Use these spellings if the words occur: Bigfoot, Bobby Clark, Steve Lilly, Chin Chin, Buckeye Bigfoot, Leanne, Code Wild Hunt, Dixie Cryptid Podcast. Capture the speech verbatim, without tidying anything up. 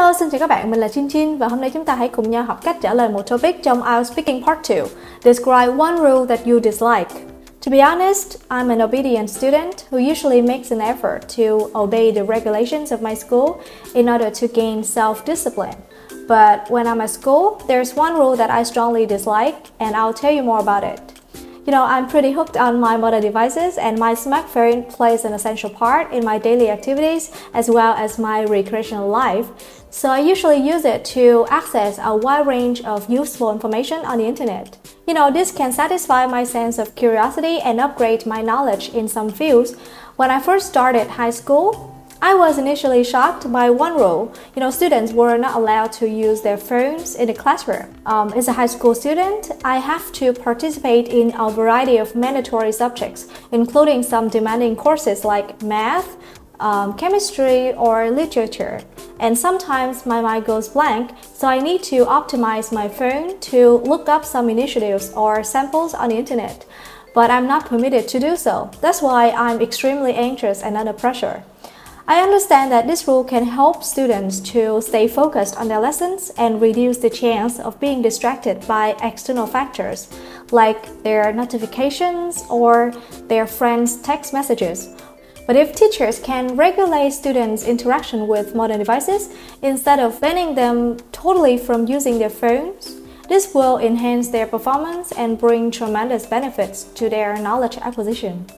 Hello, xin chào các bạn, mình là Chin Chin và hôm nay chúng ta hãy cùng nhau học cách trả lời một topic trong ai eo ti ét Speaking Part two. Describe one rule that you dislike. To be honest, I'm an obedient student who usually makes an effort to obey the regulations of my school in order to gain self-discipline. But when I'm at school, there's one rule that I strongly dislike and I'll tell you more about it. You know, I'm pretty hooked on my mobile devices and my smartphone plays an essential part in my daily activities as well as my recreational life. So I usually use it to access a wide range of useful information on the internet. You know, this can satisfy my sense of curiosity and upgrade my knowledge in some fields. When I first started high school, I was initially shocked by one rule. You know, students were not allowed to use their phones in the classroom. Um, as a high school student, I have to participate in a variety of mandatory subjects, including some demanding courses like math, um, chemistry, or literature. And sometimes my mind goes blank, so I need to optimize my phone to look up some initiatives or samples on the internet. But I'm not permitted to do so. That's why I'm extremely anxious and under pressure. I understand that this rule can help students to stay focused on their lessons and reduce the chance of being distracted by external factors like their notifications or their friends' text messages. But if teachers can regulate students' interaction with modern devices instead of banning them totally from using their phones, this will enhance their performance and bring tremendous benefits to their knowledge acquisition.